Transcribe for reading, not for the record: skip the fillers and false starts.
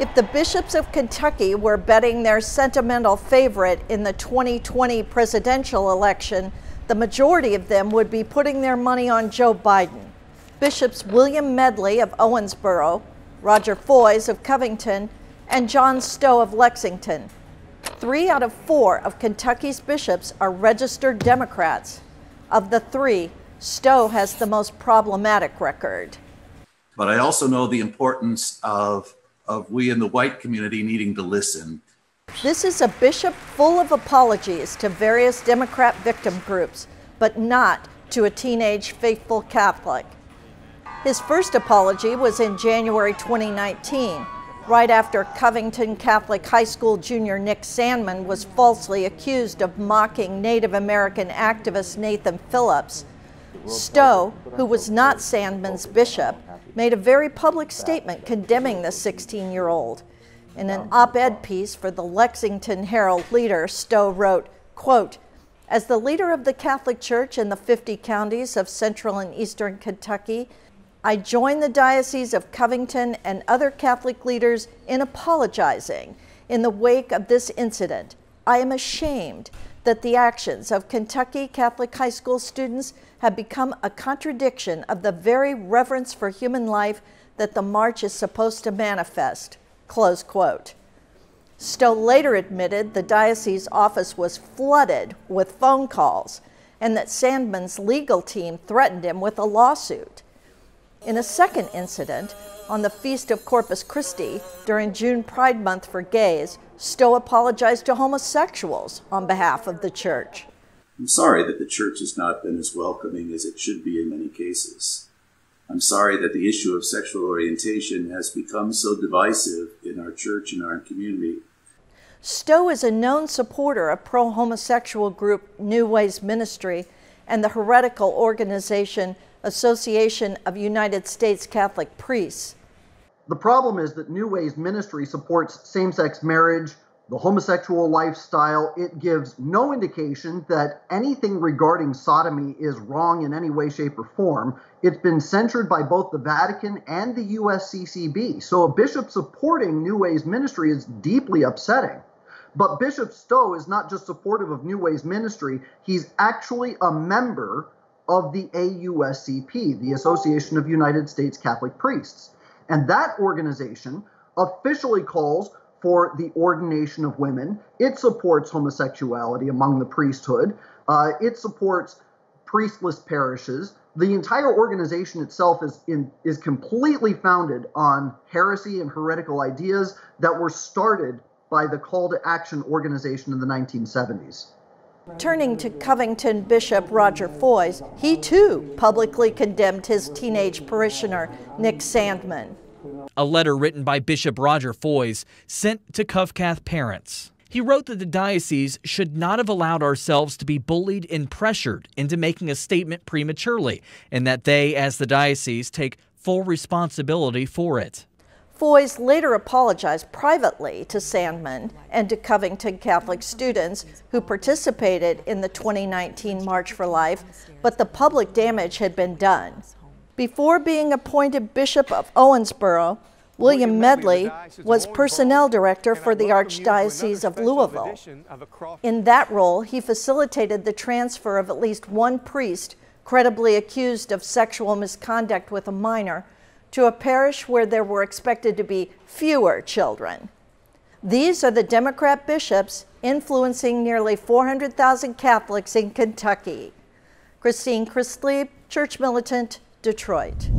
If the bishops of Kentucky were betting their sentimental favorite in the 2020 presidential election, the majority of them would be putting their money on Joe Biden. Bishops William Medley of Owensboro, Roger Foys of Covington, and John Stowe of Lexington. 3 out of 4 of Kentucky's bishops are registered Democrats. Of the 3, Stowe has the most problematic record. But I also know the importance of we in the white community needing to listen. This is a bishop full of apologies to various Democrat victim groups, but not to a teenage faithful Catholic. His first apology was in January 2019, right after Covington Catholic High School junior Nick Sandmann was falsely accused of mocking Native American activist Nathan Phillips. Stowe, who was not Sandmann's bishop, made a very public statement condemning the 16-year-old. In an op-ed piece for the Lexington Herald Leader, Stowe wrote, quote, "As the leader of the Catholic Church in the 50 counties of central and eastern Kentucky, I join the Diocese of Covington and other Catholic leaders in apologizing in the wake of this incident. I am ashamed that the actions of Kentucky Catholic high school students have become a contradiction of the very reverence for human life that the march is supposed to manifest," close quote. Stowe later admitted the diocese office was flooded with phone calls and that Sandmann's legal team threatened him with a lawsuit. In a second incident, on the Feast of Corpus Christi, during June Pride Month for gays, Stowe apologized to homosexuals on behalf of the church. I'm sorry that the church has not been as welcoming as it should be in many cases. I'm sorry that the issue of sexual orientation has become so divisive in our church and our community. Stowe is a known supporter of pro-homosexual group New Ways Ministry and the heretical organization Association of United States Catholic Priests. The problem is that New Ways Ministry supports same-sex marriage, the homosexual lifestyle. It gives no indication that anything regarding sodomy is wrong in any way, shape, or form. It's been censored by both the Vatican and the USCCB. So a bishop supporting New Ways Ministry is deeply upsetting. But Bishop Stowe is not just supportive of New Ways Ministry, he's actually a member of the AUSCP, the Association of United States Catholic Priests. And that organization officially calls for the ordination of women. It supports homosexuality among the priesthood. It supports priestless parishes. The entire organization itself is completely founded on heresy and heretical ideas that were started by the Call to Action organization in the 1970s. Turning to Covington Bishop Roger Foys, he too publicly condemned his teenage parishioner, Nick Sandmann. A letter written by Bishop Roger Foys sent to CovCath parents. He wrote that the diocese should not have allowed ourselves to be bullied and pressured into making a statement prematurely, and that they, as the diocese, take full responsibility for it. Foys later apologized privately to Sandmann and to Covington Catholic students who participated in the 2019 March for Life, but the public damage had been done. Before being appointed Bishop of Owensboro, William Medley was personnel director for the Archdiocese of Louisville. In that role, he facilitated the transfer of at least one priest credibly accused of sexual misconduct with a minor to a parish where there were expected to be fewer children. These are the Democrat bishops influencing nearly 400,000 Catholics in Kentucky. Christine Christlieb, Church Militant, Detroit.